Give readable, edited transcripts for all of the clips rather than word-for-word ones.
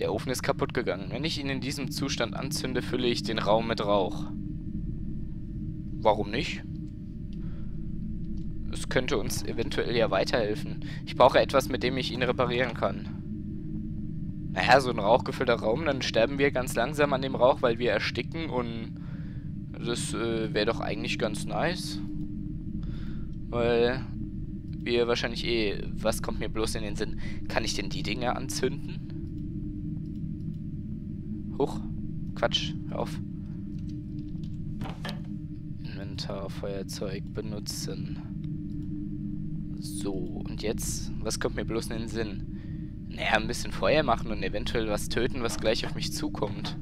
Der Ofen ist kaputt gegangen. Wenn ich ihn in diesem Zustand anzünde, fülle ich den Raum mit Rauch. Warum nicht? Es könnte uns eventuell ja weiterhelfen. Ich brauche etwas, mit dem ich ihn reparieren kann. Naja, so ein rauchgefüllter Raum, dann sterben wir ganz langsam an dem Rauch, weil wir ersticken und das wäre doch eigentlich ganz nice. Weil wir wahrscheinlich eh... Was kommt mir bloß in den Sinn? Kann ich denn die Dinger anzünden? Huch. Quatsch. Hör auf. Inventar, Feuerzeug benutzen. So, und jetzt? Was kommt mir bloß in den Sinn? Naja, ein bisschen Feuer machen und eventuell was töten, was gleich auf mich zukommt.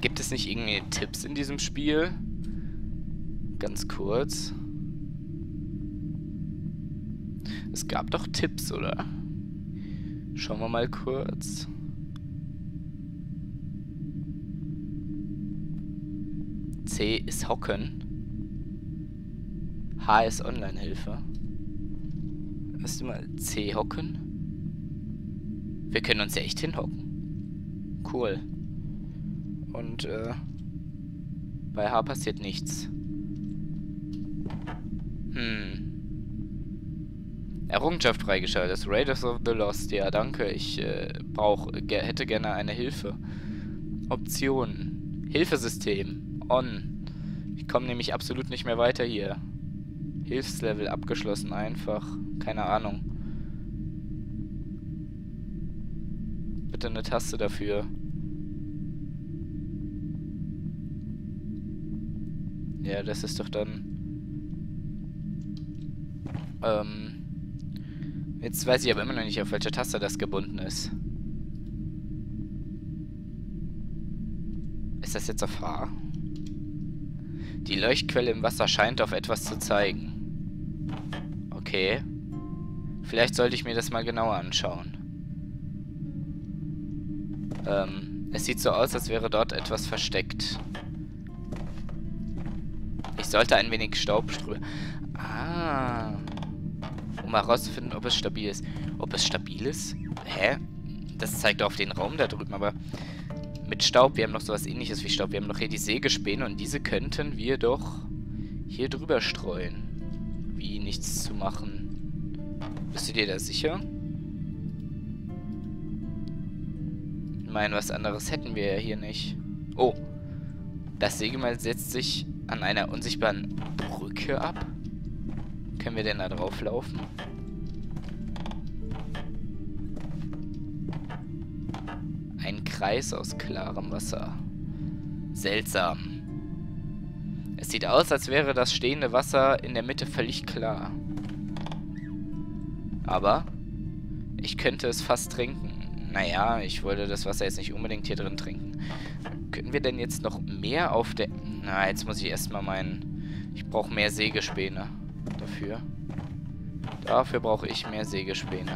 Gibt es nicht irgendwelche Tipps in diesem Spiel? Ganz kurz. Es gab doch Tipps, oder? Schauen wir mal kurz. C ist Hocken. H ist Online-Hilfe. Erst mal C hocken. Wir können uns ja echt hinhocken. Cool. Und bei H passiert nichts. Errungenschaft freigeschaltet. Raiders of the Lost. Ja, danke. Ich hätte gerne eine Hilfe. Optionen. Hilfesystem. On. Ich komme nämlich absolut nicht mehr weiter hier. Hilfslevel abgeschlossen. Einfach. Keine Ahnung. Bitte eine Taste dafür. Ja, das ist doch dann... Jetzt weiß ich aber immer noch nicht, auf welche Taste das gebunden ist. Ist das jetzt auf H? Die Leuchtquelle im Wasser scheint auf etwas zu zeigen. Okay. Vielleicht sollte ich mir das mal genauer anschauen. Es sieht so aus, als wäre dort etwas versteckt. Ich sollte ein wenig Staub sprühen. Ah. Um herauszufinden, ob es stabil ist. Ob es stabil ist? Hä? Das zeigt auf den Raum da drüben, aber... Mit Staub, wir haben noch sowas ähnliches wie Staub. Wir haben noch hier die Sägespäne und diese könnten wir doch hier drüber streuen. Wie nichts zu machen. Bist du dir da sicher? Ich meine, was anderes hätten wir ja hier nicht. Oh. Das Sägemeil setzt sich... an einer unsichtbaren Brücke ab? Können wir denn da drauf laufen? Ein Kreis aus klarem Wasser. Seltsam. Es sieht aus, als wäre das stehende Wasser in der Mitte völlig klar. Aber ich könnte es fast trinken. Naja, ich wollte das Wasser jetzt nicht unbedingt hier drin trinken. Könnten wir denn jetzt noch mehr auf der... Na, jetzt muss ich erstmal meinen... Ich brauche mehr Sägespäne dafür. Dafür brauche ich mehr Sägespäne.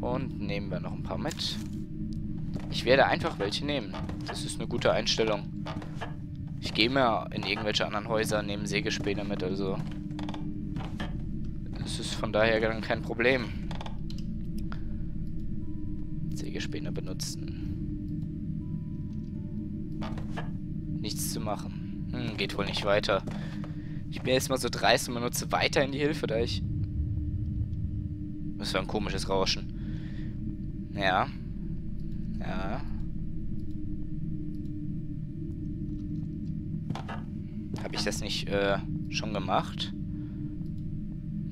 Und nehmen wir noch ein paar mit. Ich werde einfach welche nehmen. Das ist eine gute Einstellung. Ich gehe mal in irgendwelche anderen Häuser, nehme Sägespäne mit oder so. Das ist von daher dann kein Problem. Sägespäne benutzen. Nichts zu machen. Geht wohl nicht weiter. Ich bin jetzt mal so dreist und benutze weiter in die Hilfe, da ich... Das war ein komisches Rauschen. Ja. Ja. Habe ich das nicht schon gemacht?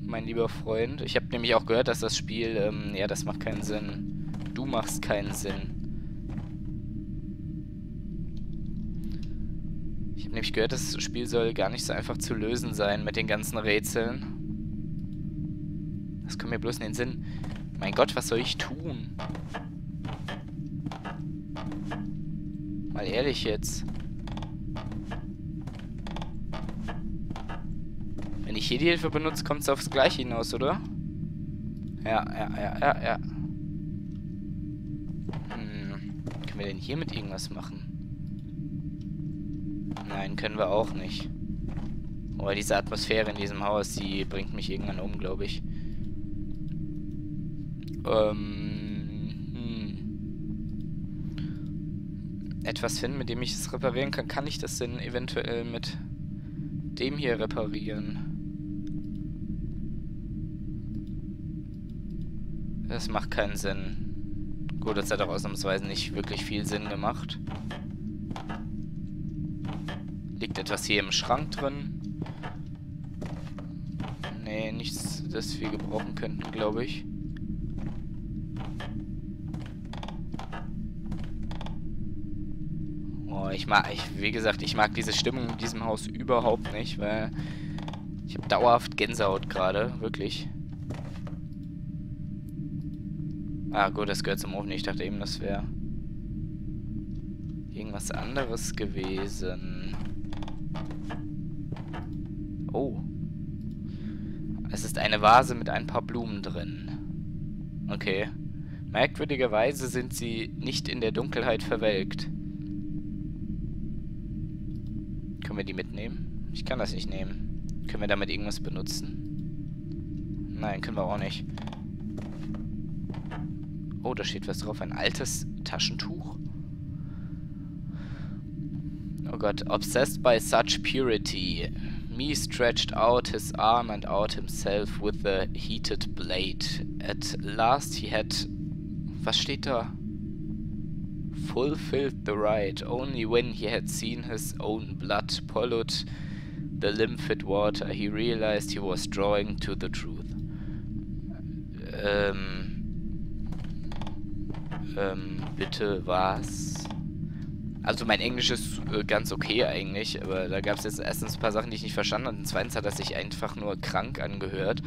Mein lieber Freund. Ich habe nämlich auch gehört, dass das Spiel, ja, das macht keinen Sinn. Du machst keinen Sinn. Ich habe nämlich gehört, das Spiel soll gar nicht so einfach zu lösen sein mit den ganzen Rätseln. Das kommt mir bloß in den Sinn. Mein Gott, was soll ich tun? Mal ehrlich jetzt. Wenn ich hier die Hilfe benutze, kommt es aufs Gleiche hinaus, oder? Ja. Können wir denn hier mit irgendwas machen? Nein, können wir auch nicht. Oh, diese Atmosphäre in diesem Haus, die bringt mich irgendwann um, glaube ich. Etwas finden, mit dem ich es reparieren kann. Kann ich das denn eventuell mit dem hier reparieren? Das macht keinen Sinn. Gut, das hat auch ausnahmsweise nicht wirklich viel Sinn gemacht. Liegt etwas hier im Schrank drin? Nee, nichts, das wir gebrauchen könnten, glaube ich. Oh, wie gesagt, ich mag diese Stimmung in diesem Haus überhaupt nicht, weil ich habe dauerhaft Gänsehaut gerade, wirklich. Ah gut, das gehört zum Ofen. Ich dachte eben, das wäre irgendwas anderes gewesen. Oh. Es ist eine Vase mit ein paar Blumen drin. Okay. Merkwürdigerweise sind sie nicht in der Dunkelheit verwelkt. Können wir die mitnehmen? Ich kann das nicht nehmen. Können wir damit irgendwas benutzen? Nein, können wir auch nicht. Oh, da steht was drauf. Ein altes Taschentuch. Oh Gott. Obsessed by such purity. Me stretched out his arm and out himself with the heated blade. At last he had... Was steht da? Fulfilled the rite. Only when he had seen his own blood pollute the limpid water, he realized he was drawing to the truth. Bitte was? Also mein Englisch ist ganz okay eigentlich, aber da gab es jetzt erstens ein paar Sachen, die ich nicht verstanden habe, und zweitens hat das sich einfach nur krank angehört.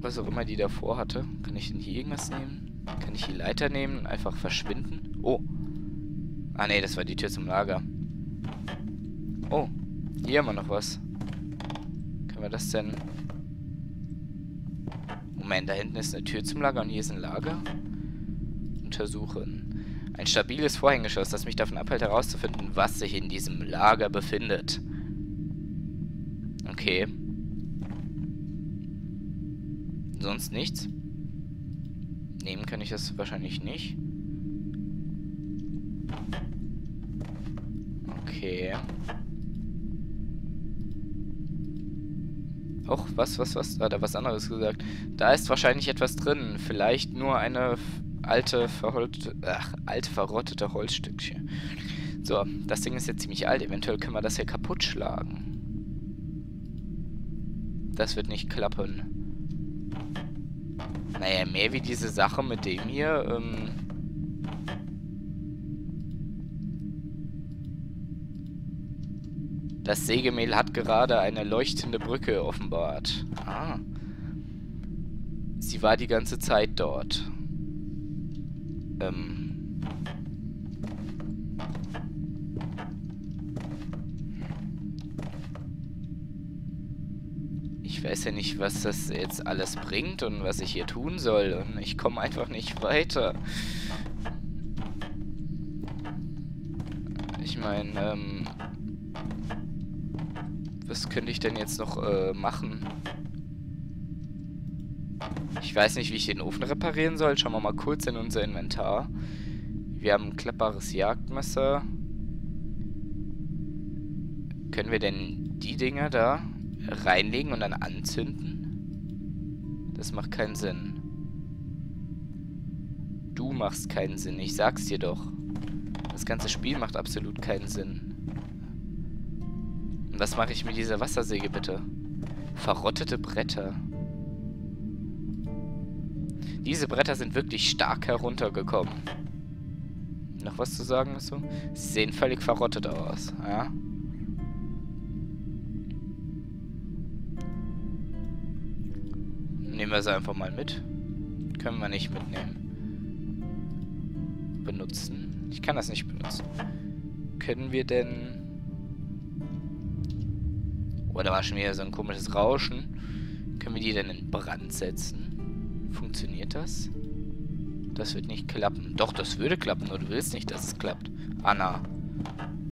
Was auch immer die davor hatte. Kann ich denn hier irgendwas nehmen? Kann ich die Leiter nehmen und einfach verschwinden? Oh. Ah ne, das war die Tür zum Lager. Oh. Hier haben wir noch was. Können wir das denn... Moment, da hinten ist eine Tür zum Lager und hier ist ein Lager. Untersuchen. Ein stabiles Vorhängeschloss, das mich davon abhält, herauszufinden, was sich in diesem Lager befindet. Okay. Sonst nichts. Nehmen kann ich das wahrscheinlich nicht. Okay. Och, was? Hat er was anderes gesagt? Da ist wahrscheinlich etwas drin. Vielleicht nur eine alte verrottete Holzstückchen. So, das Ding ist jetzt ziemlich alt. Eventuell können wir das hier kaputt schlagen. Das wird nicht klappen. Naja, mehr wie diese Sache mit dem hier. Das Sägemehl hat gerade eine leuchtende Brücke offenbart. Ah. Sie war die ganze Zeit dort. Ich weiß ja nicht, was das jetzt alles bringt und was ich hier tun soll. Und ich komme einfach nicht weiter. Ich meine, was könnte ich denn jetzt noch machen? Ich weiß nicht, wie ich den Ofen reparieren soll. Schauen wir mal kurz in unser Inventar. Wir haben ein klappbares Jagdmesser. Können wir denn die Dinger da reinlegen und dann anzünden? Das macht keinen Sinn. Du machst keinen Sinn, ich sag's dir doch. Das ganze Spiel macht absolut keinen Sinn. Was mache ich mit dieser Wassersäge bitte? Verrottete Bretter. Diese Bretter sind wirklich stark heruntergekommen. Noch was zu sagen dazu? Sie sehen völlig verrottet aus, ja? Nehmen wir sie einfach mal mit. Können wir nicht mitnehmen. Benutzen? Ich kann das nicht benutzen. Können wir denn... Oder war schon wieder so ein komisches Rauschen? Können wir die denn in Brand setzen? Funktioniert das? Das wird nicht klappen. Doch, das würde klappen, nur du willst nicht, dass es klappt. Anna,